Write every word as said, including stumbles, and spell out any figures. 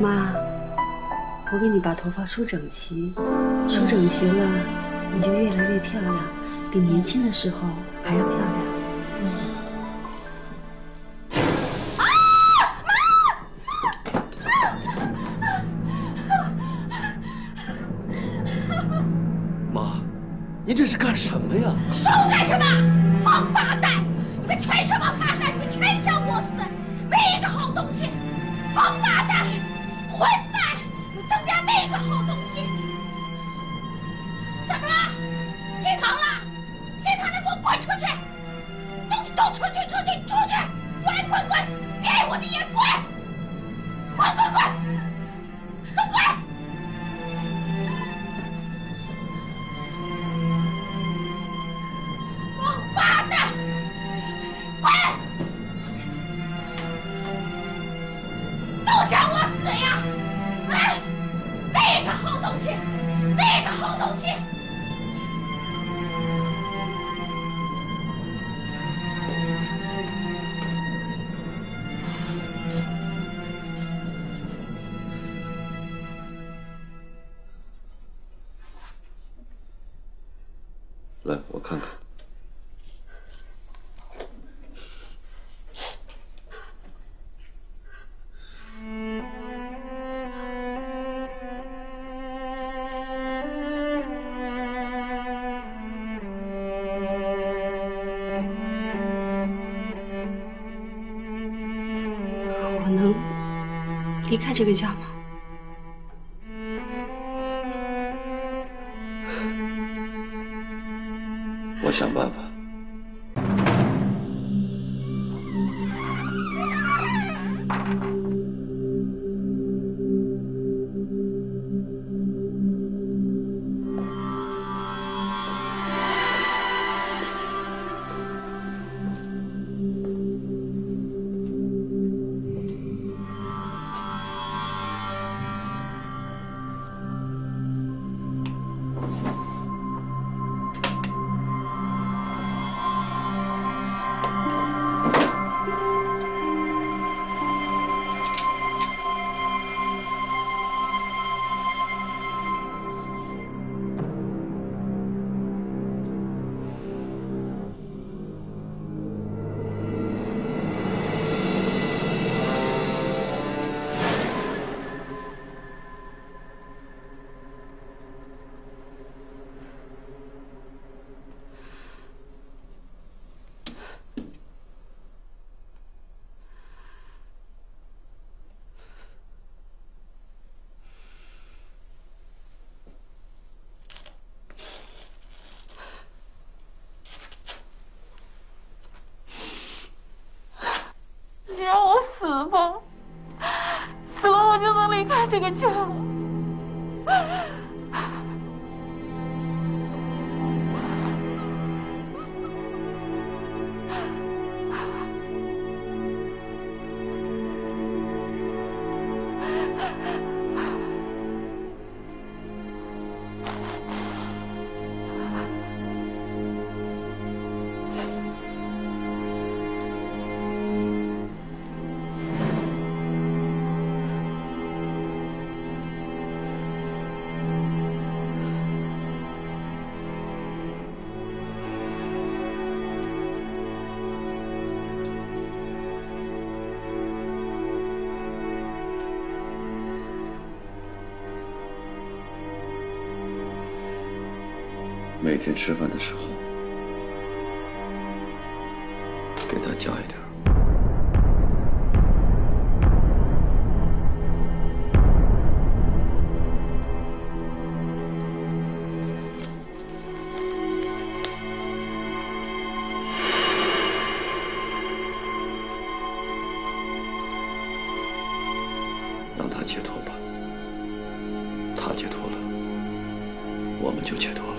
妈，我给你把头发梳整齐，梳整齐了，你就越来越漂亮，比年轻的时候还要漂亮。嗯、啊！妈！妈，您这是干什么呀？说我干什么？王八蛋！你们全是王八蛋！你们全想我死，没一个好东西！王八蛋！ 混蛋！你曾家没一个好东西！怎么了？谢堂了？谢堂了，给我滚出去！都都出去！出去！出去！滚滚滚！别碍我的眼！滚！滚滚滚！都滚！王八蛋！滚！ 都想我死呀！哎，没一个好东西，没一个好东西。来，我看看。 离开这个家吗？我想办法。 这个家。 每天吃饭的时候，给他加一点。 让他解脱吧。他解脱了，我们就解脱了。